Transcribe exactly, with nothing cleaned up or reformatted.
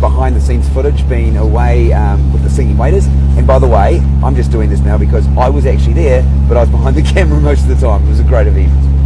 Behind the scenes footage, being away um, with the Singing Waiters. And by the way, I'm just doing this now because I was actually there, but I was behind the camera most of the time. It was a great event.